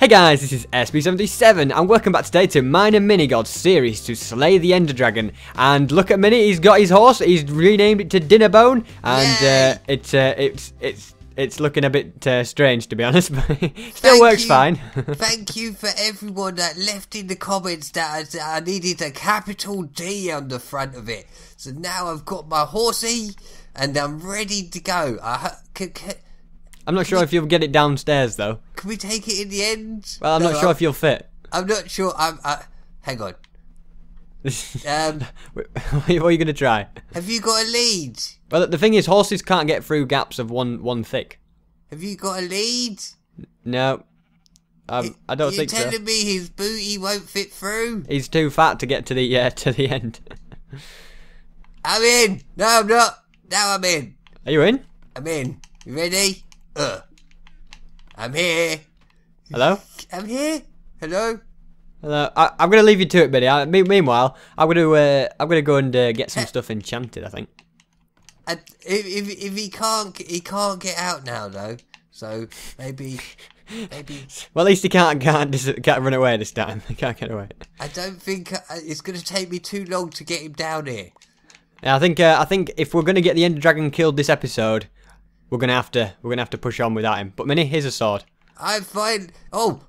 Hey guys, this is SB77 and welcome back today to Mine and Minigod's series to slay the Ender Dragon. And look at Minnie, he's got his horse, he's renamed it to Dinnerbone, and it's looking a bit strange, to be honest, but still works fine. Thank you for everyone that left in the comments that I needed a capital D on the front of it. So now I've got my horsey and I'm ready to go. I'm not sure if you'll get it downstairs, though. Can we take it in the end? Well, I'm not sure if you'll fit. I'm not sure. Hang on. What are you going to try? Have you got a lead? Well, the thing is, horses can't get through gaps of one thick. Have you got a lead? No. I don't think so. You're telling me his booty won't fit through? He's too fat to get to the end. I'm in. No, I'm not. Now I'm in. Are you in? I'm in. You ready? I'm here. Hello? I'm here. Hello? Hello. I'm going to leave you to it, Minnie. Meanwhile, I'm going to go and get some stuff enchanted, I think. If he can't get out now, though. So maybe. Well, at least he can't run away this time. He can't get away. I don't think it's going to take me too long to get him down here. Yeah, I think if we're going to get the Ender Dragon killed this episode, we're gonna have to push on without him. But Minnie, here's a sword. I'm fine. Oh,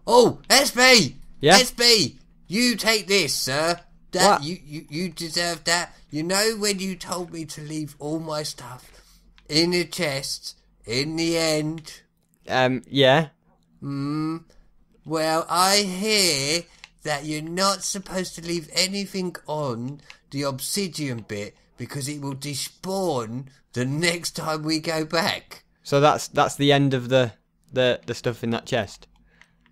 SB. Yeah. SB, you take this, sir. That you deserve that. You know when you told me to leave all my stuff in a chest in the end. Yeah. Well, I hear that you're not supposed to leave anything on the obsidian bit, because it will despawn the next time we go back. So that's the end of the stuff in that chest.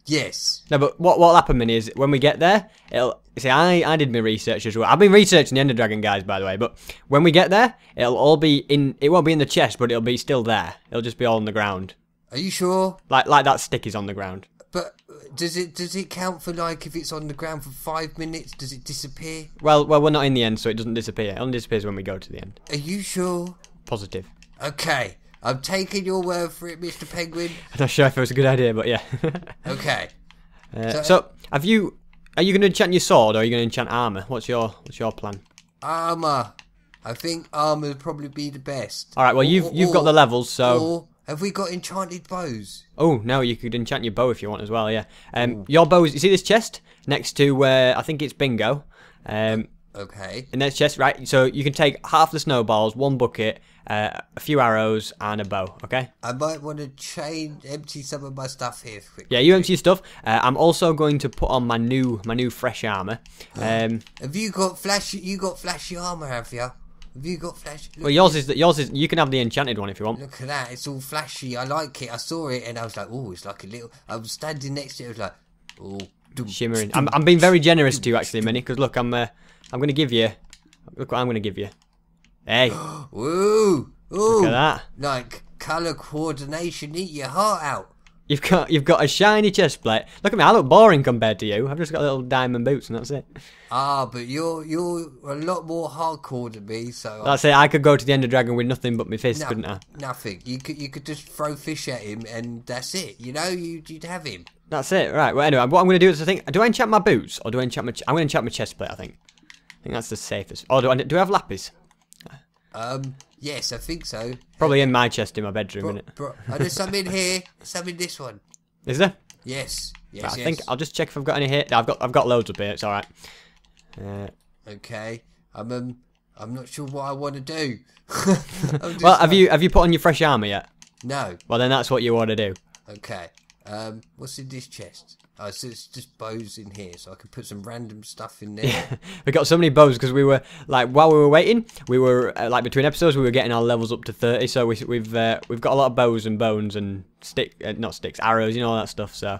Yes. No, but what'll happen, Minnie, is when we get there, it'll see. I did my research as well. I've been researching the Ender Dragon, guys, by the way. But when we get there, it'll all be in. It won't be in the chest, but it'll be still there. It'll just be all on the ground. Are you sure? Like that stick is on the ground. But does it count for, like, if it's on the ground for 5 minutes? Does it disappear? Well, we're not in the end, so it doesn't disappear. It only disappears when we go to the end. Are you sure? Positive. Okay, I'm taking your word for it, Mr. Penguin. I'm not sure if it was a good idea, but yeah. Okay. So, are you going to enchant your sword, or are you going to enchant armor? What's your plan? Armor. I think armor would probably be the best. All right. Well, you've got the levels, so. Have we got enchanted bows? Oh, no, you could enchant your bow if you want as well, yeah. Your bows, you see this chest next to where I think it's Bingo? Okay. In that chest, right, so you can take half the snowballs, one bucket, a few arrows, and a bow, okay? I might want to empty some of my stuff here quickly. Yeah, you empty your stuff. I'm also going to put on my new fresh armour. Have you got flashy armour, have you? Have you got flash? Look, well, yours is. You can have the enchanted one if you want. Look at that! It's all flashy. I like it. I saw it and I was like, oh, it's like a little. I was standing next to it. I was like, oh, shimmering. I'm being very generous to you, actually, Minnie. Because look, I'm gonna give you. Look what I'm gonna give you. Hey. Ooh. Look at that. Like color coordination. Eat your heart out. You've got a shiny chest plate. Look at me, I look boring compared to you. I've just got little diamond boots and that's it. Ah, but you're a lot more hardcore than me, so that's it. I could go to the Ender Dragon with nothing but my fist, couldn't I? Nothing. You could just throw fish at him and that's it. You know, you'd have him. That's it, right? Well, anyway, what I'm going to do is I think, do I enchant my boots or do I enchant my? I'm going to enchant my chest plate. I think that's the safest. Oh, do I have lapis? Yes, I think so. Probably in my chest in my bedroom, innit? There's some in here. Some in this one. Is there? Yes. Yes, right, yes. I think I'll just check if I've got any here. No, I've got loads up here. It's all right. Okay. I'm not sure what I want to do. Well, have you put on your fresh armor yet? No. Well, then that's what you want to do. Okay. What's in this chest? Oh, so it's just bows in here, so I can put some random stuff in there. Yeah, we got so many bows because we were like, while we were waiting, we were like between episodes, we were getting our levels up to 30. So we've got a lot of bows and bones and arrows, you know, all that stuff. So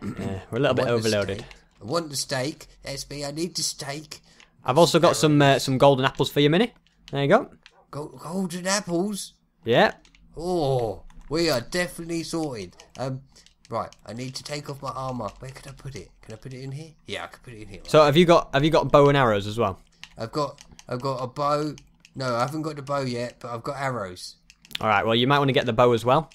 we're a little bit overloaded. I want the steak, SB. I need the steak. I've also got some golden apples for you, Minnie. There you go. Golden apples. Yeah. Oh, we are definitely sorted. Right, I need to take off my armour. Where can I put it? Can I put it in here? Yeah, I can put it in here. Right. So have you got bow and arrows as well? I've got a bow. No, I haven't got the bow yet, but I've got arrows. All right, well you might want to get the bow as well.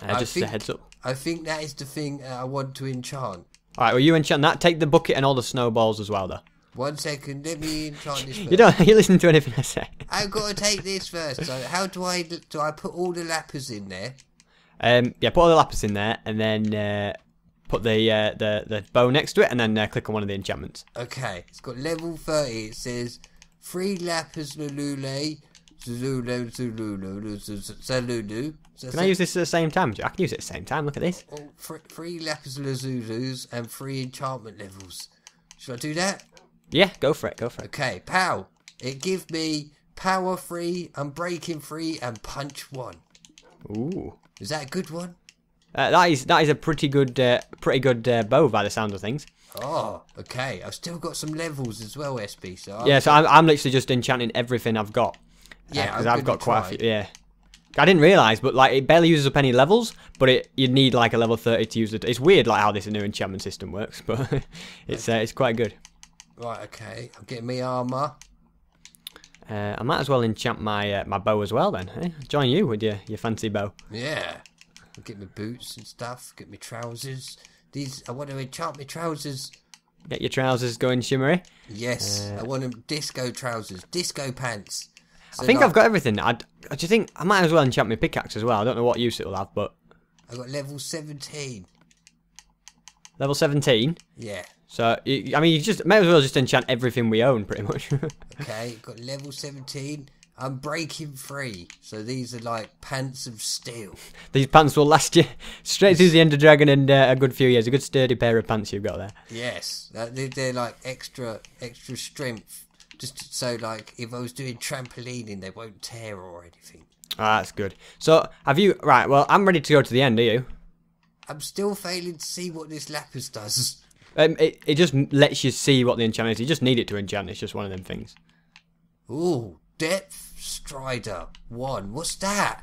Just a heads up. I think that is the thing I want to enchant. Alright, well you enchant that. Take the bucket and all the snowballs as well, though. 1 second, let me enchant this first. You don't, you listen to anything I say. I've got to take this first. So how do I put all the lapis in there? Yeah, put all the lapis in there, and then put the bow next to it, and then click on one of the enchantments. Okay, it's got level 30. It says 3 lapis lazuli. Can I use this at the same time? I can use it at the same time. Look at this. 3 lapis lazulus and 3 enchantment levels. Should I do that? Yeah, go for it. Go for it. Okay, pow! It gives me power 3, unbreaking 3, and punch 1. Ooh, is that a good one? That is a pretty good bow by the sound of things. Oh, okay. I've still got some levels as well, SB. So I'm literally just enchanting everything I've got. Yeah, because I've got quite a few. Yeah, I didn't realise, but like it barely uses up any levels. But you need like a level 30 to use it. It's weird, like how this new enchantment system works, but it's quite good. Right, okay. I'm getting me armour. I might as well enchant my my bow as well then. Eh? Join you with your fancy bow. Yeah. I'll get my boots and stuff. Get my trousers. I want to enchant my trousers. Get your trousers going shimmery. Yes, I want them disco trousers, disco pants. So I think I've got everything. Do you think I might as well enchant my pickaxe as well? I don't know what use it'll have, but I got level 17. Level 17. Yeah. So I mean, you just may as well just enchant everything we own, pretty much. Okay, got level 17. I'm breaking 3. So these are like pants of steel. These pants will last you straight through the Ender Dragon and a good few years. A good sturdy pair of pants you've got there. Yes, they're like extra strength. Just so, like, if I was doing trampolining, they won't tear or anything. Ah, that's good. So, have you... Right, well, I'm ready to go to the end, are you? I'm still failing to see what this lapis does. It just lets you see what the enchantment is. You just need it to enchant. It's just one of them things. Ooh, Depth Strider 1. What's that?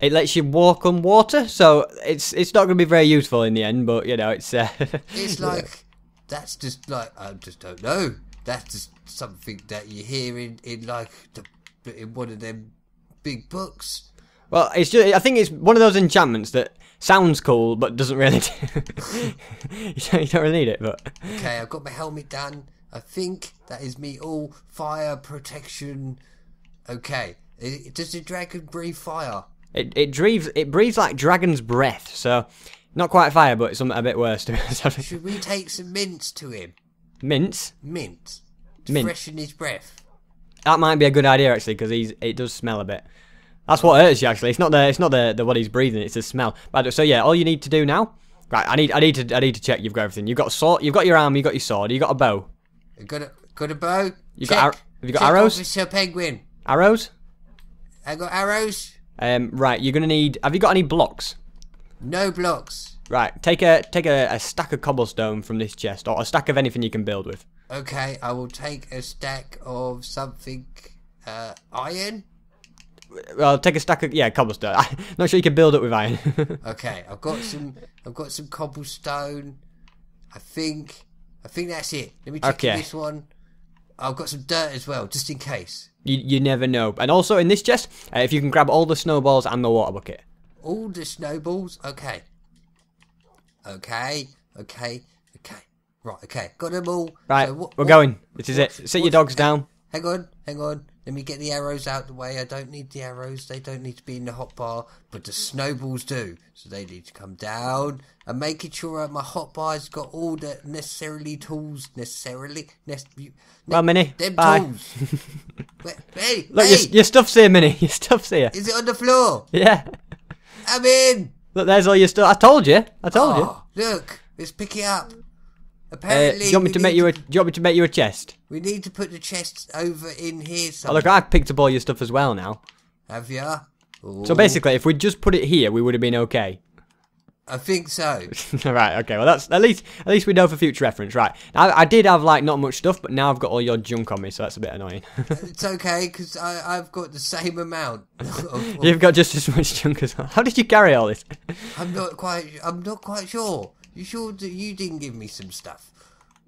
It lets you walk on water, so it's not going to be very useful in the end, but, you know, it's... it's like... Yeah. That's just, like, I just don't know. That's just something that you hear in one of them big books. Well, it's just, I think it's one of those enchantments that sounds cool but doesn't really do. you don't really need it, but okay, I've got my helmet done. I think that is me all fire protection. Okay, does the dragon breathe fire? It breathes like dragon's breath, so not quite fire, but it's something a bit worse. To be honest. Should we take some mints to him? Mints? Mints. Mint. Freshen his breath. That might be a good idea actually, because it does smell a bit. That's what hurts you actually. It's not the what he's breathing. It's the smell. But so yeah, all you need to do now. Right, I need to check you've got everything. You've got a sword. You've got your arm. You've got your sword. You've got a bow. Got a bow. Have you got arrows? Officer Penguin. Arrows. I got arrows. Right, you're gonna need. Have you got any blocks? No blocks. Right, take a stack of cobblestone from this chest, or a stack of anything you can build with. Okay, I will take a stack of something, iron? Well, take a stack of, yeah, cobblestone. I'm not sure you can build it with iron. Okay, I've got some cobblestone. I think that's it. Let me check this one. I've got some dirt as well, just in case. You never know. And also in this chest, if you can grab all the snowballs and the water bucket. All the snowballs? Okay. Okay. Right, okay. Got them all. Right, so we're going. This is it. Sit your dogs down. Hang on. Let me get the arrows out the way. I don't need the arrows. They don't need to be in the hotbar, but the snowballs do. So they need to come down. I'm making sure my hotbar's got all the necessary tools. Well, Minnie, bye. Tools. Hey, look, hey. Your stuff's here, Minnie. Your stuff's here. Is it on the floor? Yeah. I'm in. Look, there's all your stuff. I told you. Look, let's pick it up. Apparently, do you want me to make you a chest? We need to put the chest over in here somewhere. Oh, look, I've picked up all your stuff as well now. Have you? Ooh. So basically, if we just put it here, we would have been okay. I think so. Right. Okay. Well, that's at least we know for future reference. Right. Now, I did have like not much stuff, but now I've got all your junk on me, so that's a bit annoying. It's okay because I've got the same amount. You've got just as much junk as well. How did you carry all this? I'm not quite sure. You sure that you didn't give me some stuff?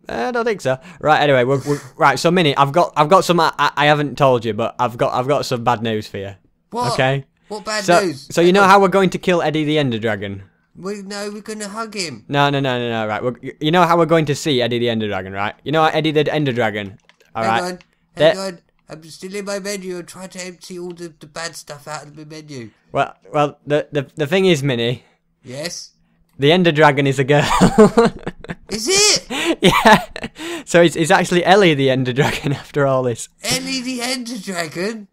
I don't think so. Right. Anyway, we're right. So, Minnie, I've got some. I haven't told you, but I've got some bad news for you. What? Okay. What bad news? So you know how we're going to kill Eddie the Ender Dragon? No, we're going to hug him. No, right. You know how we're going to see Eddie the Ender Dragon, right? You know how Eddie the Ender Dragon. Hang on. I'm still in my menu. I'm trying to empty all the bad stuff out of my menu. Well, the thing is, Minnie. Yes? The Ender Dragon is a girl. Is it? Yeah. So it's actually Ellie the Ender Dragon after all this. Ellie the Ender Dragon?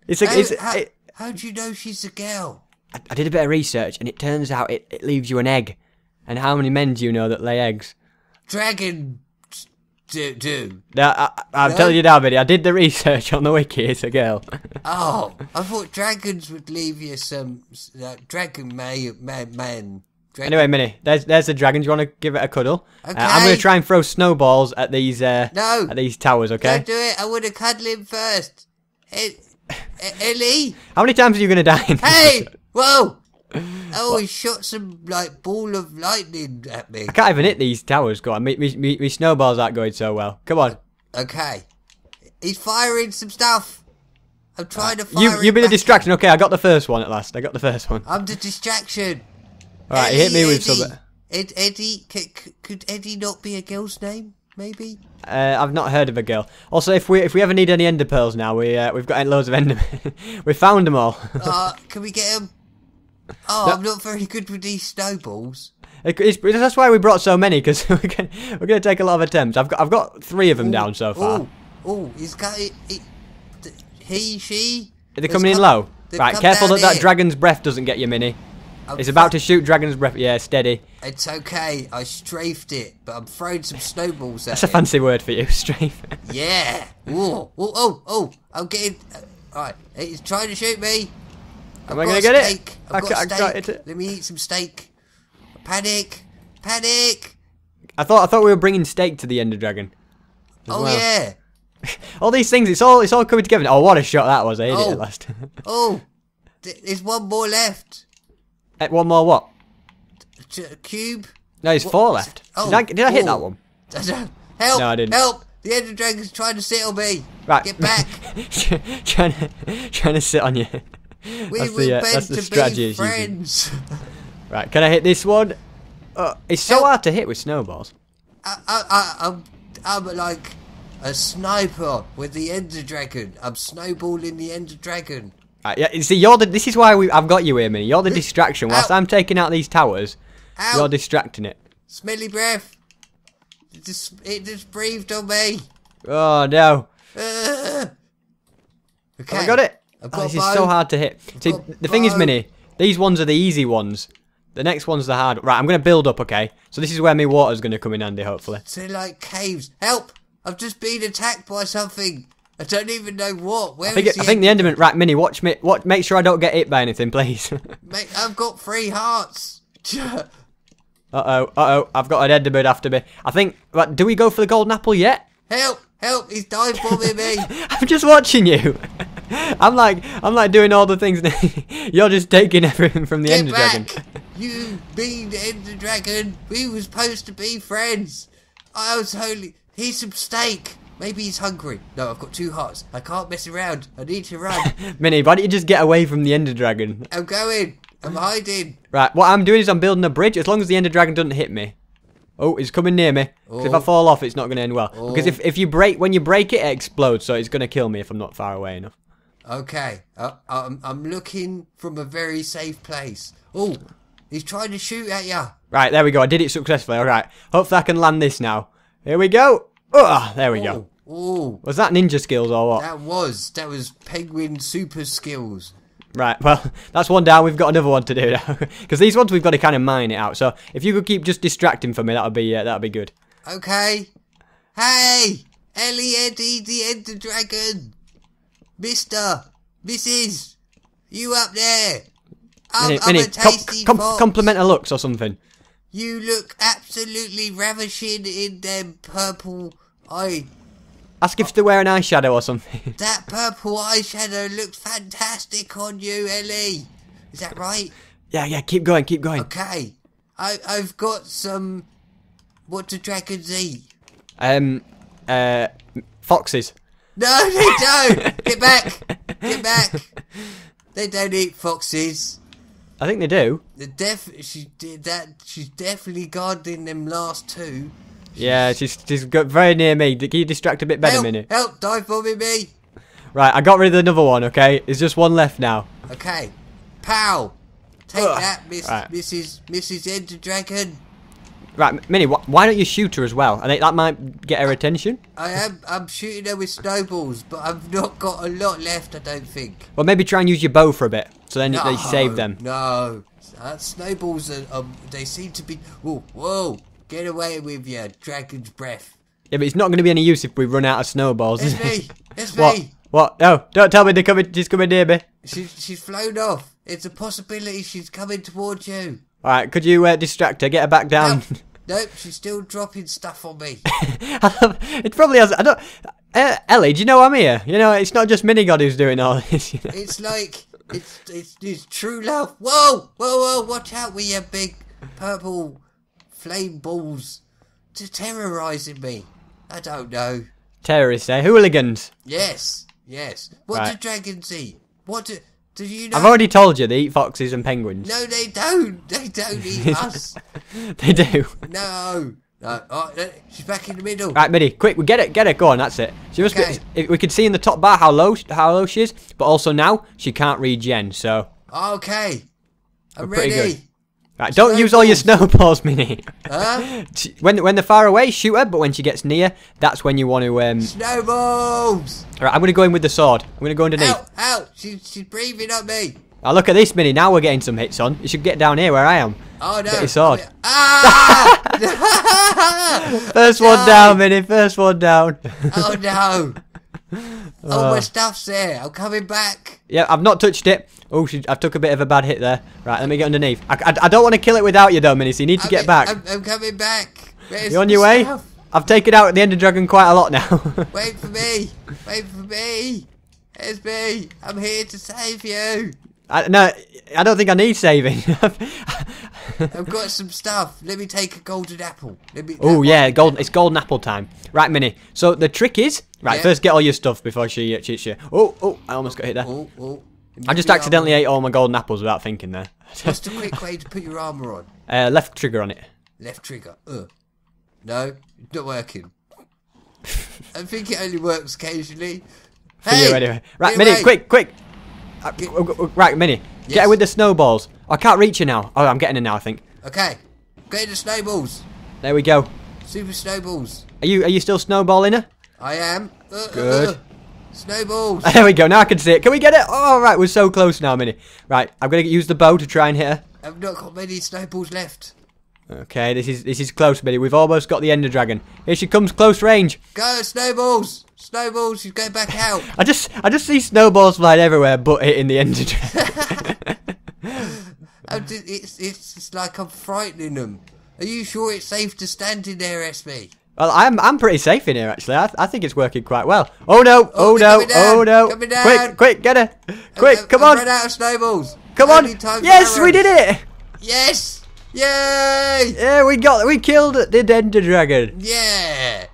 How do you know she's a girl? I did a bit of research, and it turns out it leaves you an egg. And how many men do you know that lay eggs? Dragon do. I'm telling you now, Biddy, I did the research on the wiki. It's a girl. Oh, I thought dragons would leave you some dragon man. Dragon. Anyway, Minnie, there's the dragon. Do you want to give it a cuddle? Okay. I'm going to try and throw snowballs at these towers. Okay. Don't do it. I want to cuddle him first. Ellie. How many times are you going to die? Hey. Whoa! Oh, he shot some, like, ball of lightning at me. I can't even hit these towers, go on. Me snowballs aren't going so well. Come on. Okay. He's firing some stuff. I'm trying to fire him. You've been a distraction. Okay, I got the first one at last. I'm the distraction. Alright, he hit me with something. Eddie, could Eddie not be a girl's name, maybe? I've not heard of a girl. Also, if we ever need any ender pearls now, we've got loads of ender. We've found them all. Can we get them? Oh, no. I'm not very good with these snowballs. That's why we brought so many, because we're going to take a lot of attempts. I've got three of them down so far. Oh, he's got it. She. Are they coming in low? Right, careful that dragon's breath doesn't get you, Minnie. It's about to shoot dragon's breath. Yeah, steady. It's okay. I strafed it, but I'm throwing some snowballs at it. That's a fancy word for you, strafe. Yeah. Oh, I'm getting. Alright, he's trying to shoot me. Am I going to get it? I've got steak. Let me eat some steak. Panic! I thought we were bringing steak to the Ender Dragon. Oh yeah. All these things, it's all coming together. Oh, what a shot that was! I hit it at last. Oh, there's one more left. One more what? Cube. No, there's four left. Oh, did I hit that one? Help! No, I didn't. Help! The Ender Dragon's trying to sit on me. Right, get back. trying to sit on you. That's the strategy. Friends. Right, can I hit this one? It's so hard to hit with snowballs. I'm like a sniper with the Ender Dragon. I'm snowballing the Ender Dragon. Yeah, see, this is why I've got you here, Minnie. You're the distraction. Whilst I'm taking out these towers, you're distracting it. Smelly breath. It just breathed on me. Oh no. Okay. I got it. This is so hard to hit. See, the thing is, Minnie, these ones are the easy ones. The next one's the hard. Right, I'm going to build up, okay? So this is where my water's going to come in handy, hopefully. They're like caves. Help! I've just been attacked by something. I don't even know what. I think the Enderman. Right, Minnie, watch me. Make sure I don't get hit by anything, please. Mate, I've got 3 hearts. Uh-oh. I've got an Enderman after me. I think. Right, do we go for the golden apple yet? Help! He's dive bombing me. I'm just watching you. I'm like doing all the things. You're just taking everything from the Ender Dragon. You being the Ender Dragon. We were supposed to be friends. I was holy. He's some steak. Maybe he's hungry. No, I've got 2 hearts. I can't mess around. I need to run. Minnie, why don't you just get away from the Ender Dragon? I'm going. I'm hiding. Right, what I'm doing is I'm building a bridge. As long as the Ender Dragon doesn't hit me. Oh, it's coming near me. Because if I fall off, it's not going to end well. Because when you break it, it explodes. So it's going to kill me if I'm not far away enough. Okay, I'm looking from a very safe place. Oh, he's trying to shoot at you. Right, there we go. I did it successfully. All right, hopefully I can land this now. Here we go. Oh, there we go. Oh, was that ninja skills or what? That was penguin super skills. Right, well, that's one down. We've got another one to do now because these ones we've got to kind of mine it out. So if you could keep just distracting for me, that'll be good. Okay. Hey, Ellie, Eddie, the Ender Dragon. Mr. Mrs. You up there? Minnie, I'm a tasty fox. Compliment her looks or something. You look absolutely ravishing in them purple eye. Ask if they wear an eyeshadow or something. That purple eyeshadow looks fantastic on you, Ellie. Is that right? Yeah, keep going. Okay. I've got some... What do dragons eat? Foxes. No, they don't! Get back! They don't eat foxes. I think they do. She's definitely guarding them last two. Yeah, she's got very near me. Can you distract a bit better, Minnie? Help! Dive bombing me! Right, I got rid of another one. Okay, there's just one left now. Okay, pow! Take that, Mrs. Ender Dragon. Right, Minnie, why don't you shoot her as well? I think that might get her attention. I'm shooting her with snowballs, but I've not got a lot left, I don't think. Well, maybe try and use your bow for a bit, so then they save them. No, snowballs, they seem to be... Whoa, whoa, get away with your dragon's breath. Yeah, but it's not going to be any use if we run out of snowballs. It's me. What? No, don't tell me they're coming. She's coming near me. She's flown off. It's a possibility she's coming towards you. All right, could you distract her? Get her back down. Nope, she's still dropping stuff on me. It probably has. I don't. Ellie, do you know I'm here? You know, it's not just Minigod who's doing all this. You know? It's like it's true love. Whoa, whoa, whoa! Watch out with your big purple flame balls. They're terrorising me. I don't know. Terrorists, eh? Hooligans. Yes, yes. What do dragons eat? What do? Do you know? I've already told you they eat foxes and penguins. No, they don't. They don't eat us. They do. No. No, she's back in the middle. Right, Minnie, quick, we get it, go on, that's it. She must be, we can see in the top bar how low she is, but also now she can't regen, so. Okay, I'm ready. Pretty good. Right, don't use all your snowballs, Minnie. Huh? When they're far away, shoot her, but when she gets near, that's when you want to... Snowballs! Alright, I'm going to go in with the sword. I'm going to go underneath. Ow! She's breathing on me. Oh, look at this, Minnie. Now we're getting some hits on. You should get down here where I am. Oh, no. Get your sword. Ah! First one down, Minnie. First one down. Oh, no. Oh, my stuff's there. I'm coming back. Yeah, I've not touched it. Oh, I took a bit of a bad hit there. Right, let me get underneath. I don't want to kill it without you, though, Minnie, so you need to get back. I'm coming back. Where's you on your way? Stuff? I've taken out the Ender Dragon quite a lot now. Wait for me. Wait for me. It's me. I'm here to save you. No, I don't think I need saving. I've got some stuff. Let me take a golden apple. Oh, yeah, it's golden apple time. Right, Minnie. So the trick is... Right, first get all your stuff before she cheats you. Oh, I almost got hit there. I just accidentally ate all my golden apples without thinking there. What's the quick way to put your armour on? Left trigger on it. Left trigger. No, not working. I think it only works occasionally. Hey! You anyway. Right, Minnie, quick! Right, Minnie, get her with the snowballs. I can't reach her now. Oh, I'm getting her now, I think. Okay, get the snowballs. There we go. Super snowballs. Are you still snowballing her? I am. Good. Snowballs. There we go. Now I can see it. Can we get it? Oh, right. We're so close now, Minnie. Right. I'm going to use the bow to try and hit her. I've not got many snowballs left. Okay. This is close, Minnie. We've almost got the Ender Dragon. Here she comes. Close range. Go, snowballs. Snowballs. She's going back out. I just see snowballs flying everywhere but hitting the Ender Dragon. It's like I'm frightening them. Are you sure it's safe to stand in there, SB? Well, I'm pretty safe in here, actually. I think it's working quite well. Oh, no. Oh, no. Oh, no. Quick, get her. Quick, come on. I've run out of snowballs. Come on. Yes, we did it. Yes. Yay. Yeah, we killed the Ender Dragon. Yeah.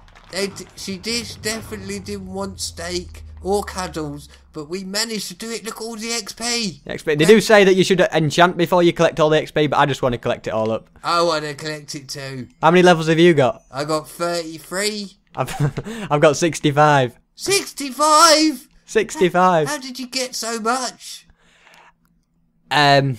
She definitely didn't want steak or cuddles, but we managed to do it. Look, all the XP. They do say that you should enchant before you collect all the XP, but I just want to collect it all up. I want to collect it too. How many levels have you got? I got 33. I've got 65. 65? 65. How did you get so much? I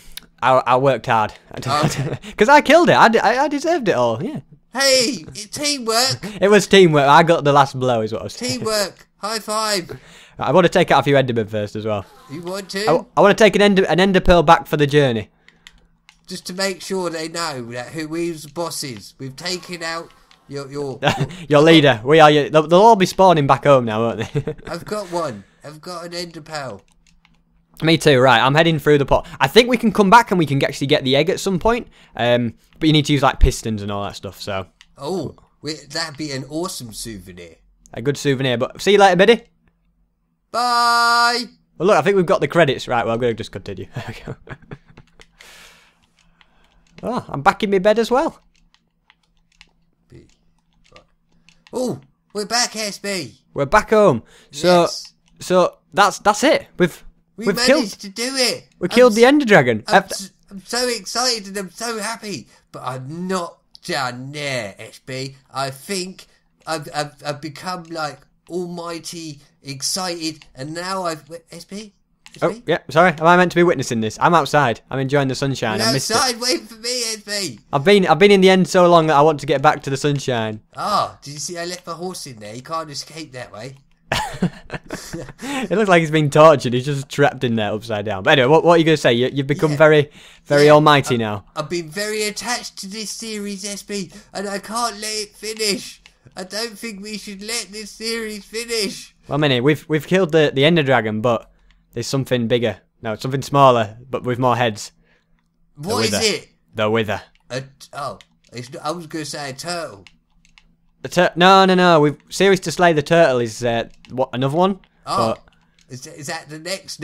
worked hard. Because I killed it. I deserved it all, yeah. Hey, teamwork. It was teamwork. I got the last blow is what I was saying. Teamwork. High five. I want to take out a few Endermen first as well. You want to? I want to take an ender pearl back for the journey. Just to make sure they know that who we's bosses. We've taken out your leader. We are your, they'll all be spawning back home now, won't they? I've got one. I've got an Ender pearl. Me too, right. I'm heading through the pot. I think we can come back and we can actually get the egg at some point. But you need to use like pistons and all that stuff, so. Oh, that'd be an awesome souvenir. A good souvenir, but see you later, Biddy. Bye! Well, look, I think we've got the credits. Right, well, I'm going to just continue. Oh, I'm back in my bed as well. Oh, we're back, SB. We're back home. So, so that's it. We've managed to do it. We killed the Ender Dragon. I'm so excited and I'm so happy, but I'm not done there, SB. I think I've become like almighty excited, and now I've SB. Oh yeah, sorry. Am I meant to be witnessing this? I'm outside. I'm enjoying the sunshine. You're I missed outside, it. Waiting for me, SB. I've been in the end so long that I want to get back to the sunshine. Ah, oh, did you see? I left my horse in there. He can't escape that way. It looks like he's been tortured. He's just trapped in there upside down. But anyway, what are you going to say? You've become very, very almighty now. I've been very attached to this series, SB, and I can't let it finish. I don't think we should let this series finish. Well, Minnie, we've killed the Ender Dragon, but there's something bigger. No, something smaller, but with more heads. What is it? The Wither. Oh, it's not, I was going to say a turtle. No. We've series to slay the turtle is what another one. Oh, is that the next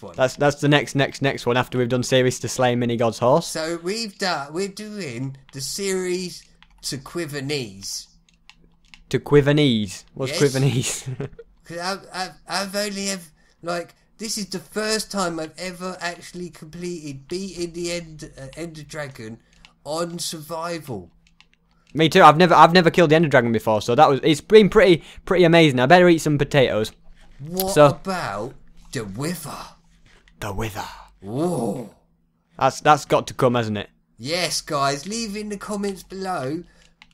one? That's the next one after we've done series to slay Minigod's horse. So we're doing the series to Quiver Knees. To Quiver Knees. What's Quiver Knees? Because I've only have like. This is the first time I've ever actually completed beating the Ender Dragon on survival. Me too. I've never killed the Ender Dragon before, so that was. It's been pretty amazing. I better eat some potatoes. What about the Wither? The Wither. Whoa. That's got to come, hasn't it? Yes, guys. Leave in the comments below.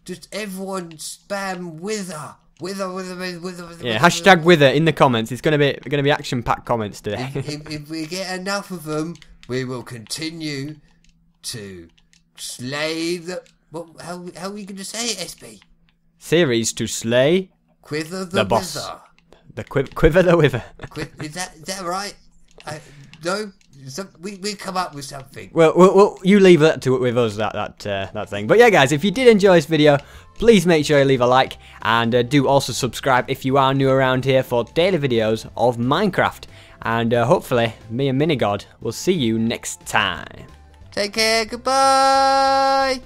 Just everyone spam Wither. Wither. Yeah, hashtag Wither in the comments. It's gonna be action-packed comments today. If we get enough of them, we will continue to slay the. What? How are we gonna say it, SB? Series to slay. Quiver the boss. Wither. The quiver the Wither. Is that right? No, we come up with something. Well, you leave that to it with us, that thing. But yeah, guys, if you did enjoy this video, please make sure you leave a like, and do also subscribe if you are new around here for daily videos of Minecraft. And hopefully, me and Minigod will see you next time. Take care. Goodbye.